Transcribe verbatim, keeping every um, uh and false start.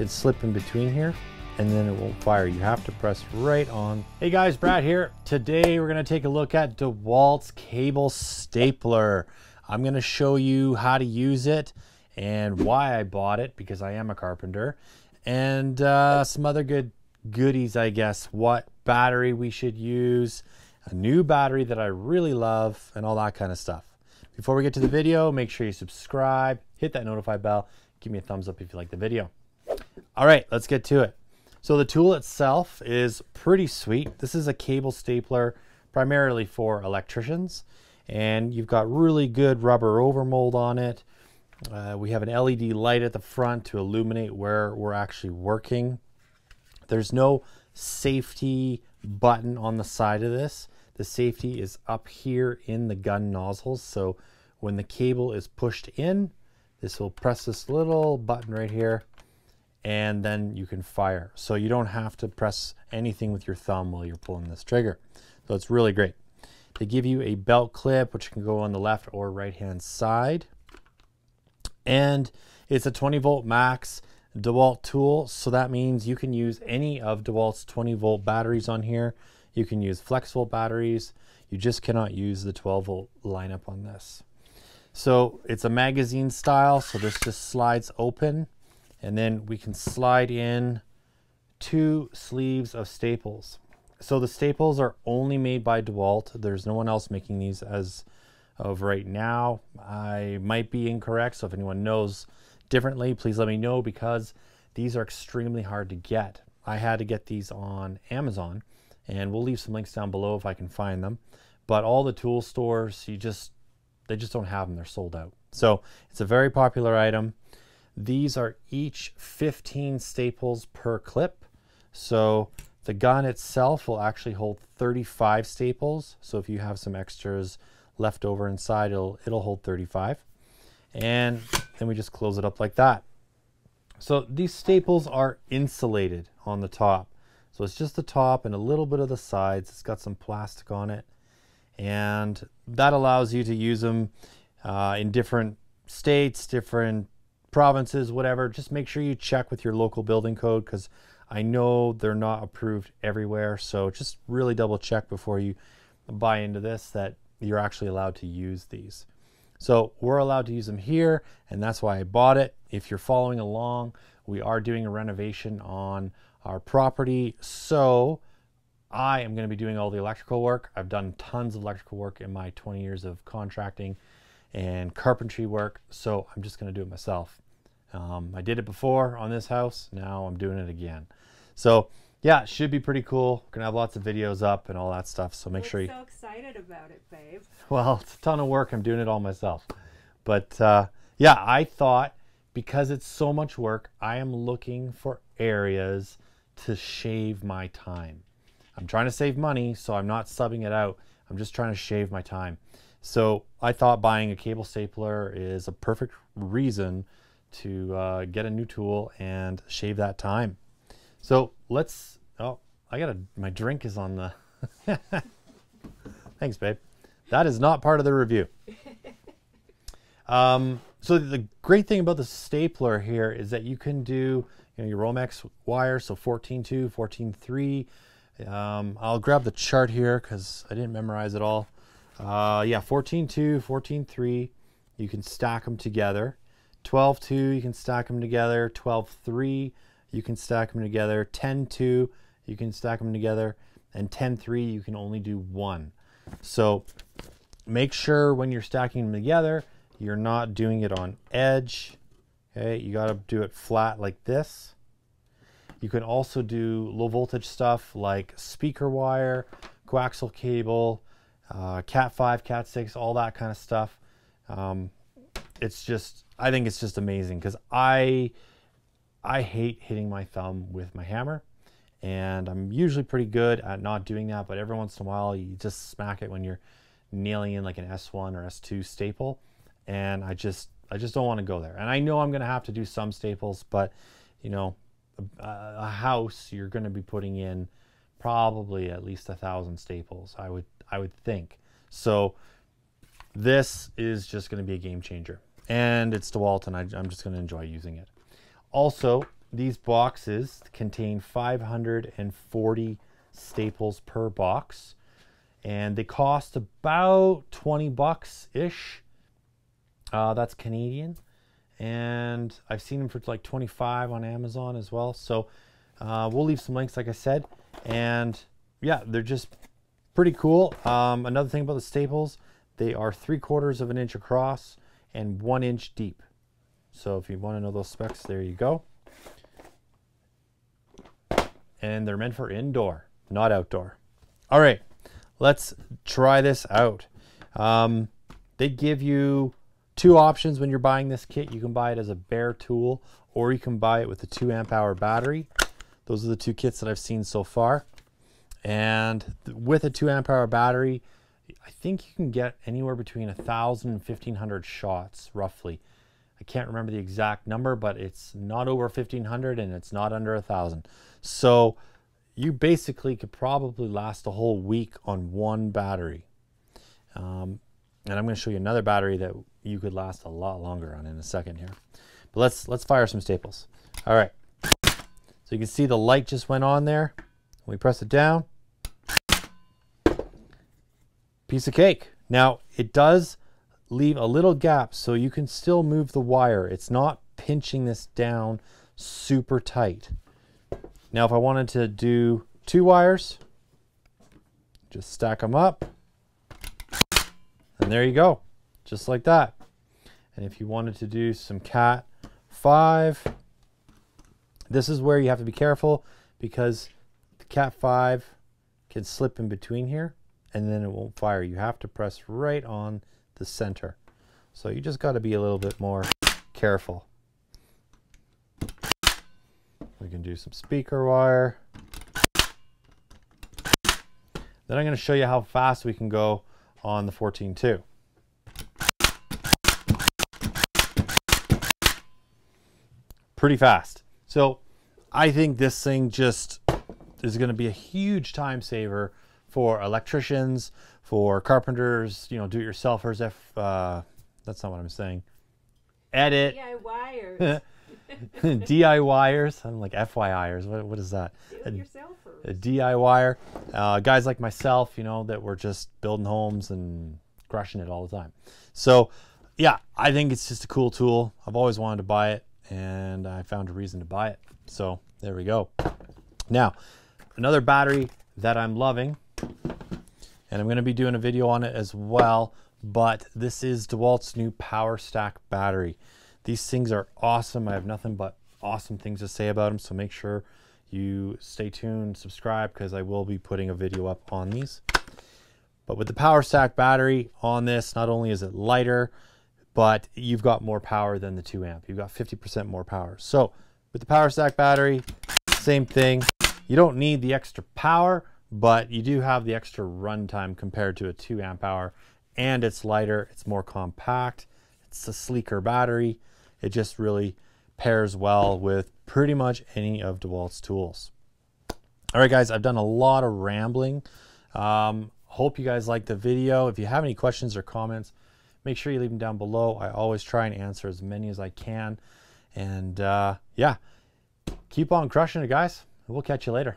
could slip in between here and then it won't fire. You have to press right on. Hey guys, Brad here. Today we're gonna take a look at DeWalt's cable stapler. I'm gonna show you how to use it and why I bought it, because I am a carpenter, and uh, some other good goodies, I guess, what battery we should use, a new battery that I really love, and all that kind of stuff. Before we get to the video, make sure you subscribe, hit that notify bell, give me a thumbs up if you like the video. All right, let's get to it. So the tool itself is pretty sweet. This is a cable stapler primarily for electricians, and you've got really good rubber overmold on it. Uh, we have an L E D light at the front to illuminate where we're actually working. There's no safety button on the side of this. The safety is up here in the gun nozzles. So when the cable is pushed in, this will press this little button right here, and then you can fire. So you don't have to press anything with your thumb while you're pulling this trigger. So it's really great. They give you a belt clip, which can go on the left or right hand side. And it's a twenty volt max DeWalt tool, so that means you can use any of DeWalt's twenty volt batteries on here. You can use FlexVolt batteries. You just cannot use the twelve volt lineup on this. So it's a magazine style, so this just slides open, and then we can slide in two sleeves of staples. So the staples are only made by DeWalt. There's no one else making these as of right now. I might be incorrect, so if anyone knows differently, please let me know, because these are extremely hard to get. I had to get these on Amazon, and we'll leave some links down below if I can find them. But all the tool stores, you just they just don't have them. They're sold out. So it's a very popular item. These are each fifteen staples per clip. So the gun itself will actually hold thirty-five staples. So if you have some extras left over inside, it'll, it'll hold thirty-five. And then we just close it up like that. So these staples are insulated on the top. So it's just the top and a little bit of the sides. It's got some plastic on it, and that allows you to use them uh, in different states, different provinces, whatever. Just make sure you check with your local building code, because I know they're not approved everywhere. So just really double check before you buy into this that you're actually allowed to use these. So we're allowed to use them here, and that's why I bought it. If you're following along, we are doing a renovation on our property. So I am gonna be doing all the electrical work. I've done tons of electrical work in my twenty years of contracting and carpentry work. So I'm just gonna do it myself. Um, I did it before on this house. Now I'm doing it again. So yeah, it should be pretty cool. We're gonna have lots of videos up and all that stuff. So make We're sure you. So excited about it, babe. Well, it's a ton of work. I'm doing it all myself. But uh, yeah, I thought, because it's so much work, I am looking for areas to shave my time. I'm trying to save money, so I'm not subbing it out. I'm just trying to shave my time. So I thought buying a cable stapler is a perfect reason to uh, get a new tool and shave that time. So let's, oh, I got a, my drink is on the, thanks babe. That is not part of the review. Um, so the great thing about the stapler here is that you can do, you know, your Romex wire, so fourteen two, fourteen three. Um, I'll grab the chart here because I didn't memorize it all. Uh, yeah, fourteen two, fourteen three, you can stack them together. twelve two, you can stack them together. twelve three. You can stack them together. ten two, you can stack them together. And ten three, you can only do one. So make sure when you're stacking them together, you're not doing it on edge. Okay, you gotta do it flat like this. You can also do low voltage stuff like speaker wire, coaxial cable, uh, cat five, cat six, all that kind of stuff. Um, it's just, I think it's just amazing, because I, I hate hitting my thumb with my hammer, and I'm usually pretty good at not doing that, but every once in a while you just smack it when you're nailing in like an S one or S two staple, and I just I just don't want to go there. And I know I'm gonna have to do some staples, but you know, a, a house, you're gonna be putting in probably at least a thousand staples, I would I would think. So this is just gonna be a game changer, and it's DeWalt, and I, I'm just gonna enjoy using it. Also, These boxes contain five hundred forty staples per box, and they cost about twenty bucks-ish. Uh, that's Canadian. And I've seen them for like twenty-five on Amazon as well. So uh, we'll leave some links, like I said. And yeah, they're just pretty cool. Um, another thing about the staples, they are three quarters of an inch across and one inch deep. So if you want to know those specs, there you go. And they're meant for indoor, not outdoor. All right, let's try this out. Um, they give you two options when you're buying this kit. You can buy it as a bare tool, or you can buy it with a two amp hour battery. Those are the two kits that I've seen so far. And with a two amp hour battery, I think you can get anywhere between one thousand and fifteen hundred shots, roughly. I can't remember the exact number, but it's not over fifteen hundred and it's not under one thousand. So you basically could probably last a whole week on one battery. Um, and I'm going to show you another battery that you could last a lot longer on in a second here. But let's, let's fire some staples. All right. So you can see the light just went on there. We press it down. Piece of cake. Now it does leave a little gap, so you can still move the wire. It's not pinching this down super tight. Now if I wanted to do two wires, just stack them up, and there you go, just like that. And if you wanted to do some cat five, this is where you have to be careful, because the cat five can slip in between here and then it won't fire. You have to press right on the center. So you just got to be a little bit more careful. We can do some speaker wire. Then I'm going to show you how fast we can go on the fourteen two. Pretty fast. So I think this thing just is going to be a huge time saver for electricians, for carpenters, you know, do-it-yourselfers. If uh, that's not what I'm saying, edit DIYers, DIYers. I'm like FYIers. What what is that? Do-it-yourselfers. A, a DIYer, uh, guys like myself, you know, that were just building homes and crushing it all the time. So, yeah, I think it's just a cool tool. I've always wanted to buy it, and I found a reason to buy it. So there we go. Now, another battery that I'm loving. And I'm going to be doing a video on it as well, but this is DeWalt's new PowerStack battery. These things are awesome. I have nothing but awesome things to say about them, so make sure you stay tuned, subscribe, because I will be putting a video up on these. But with the PowerStack battery on this, not only is it lighter, but you've got more power than the two amp. You've got fifty percent more power. So with the PowerStack battery, same thing. You don't need the extra power, but you do have the extra runtime compared to a two amp hour, and it's lighter, it's more compact, it's a sleeker battery. It just really pairs well with pretty much any of DeWalt's tools. All right, guys, I've done a lot of rambling. Um, hope you guys liked the video. If you have any questions or comments, make sure you leave them down below. I always try and answer as many as I can. And uh, yeah, keep on crushing it, guys. We'll catch you later.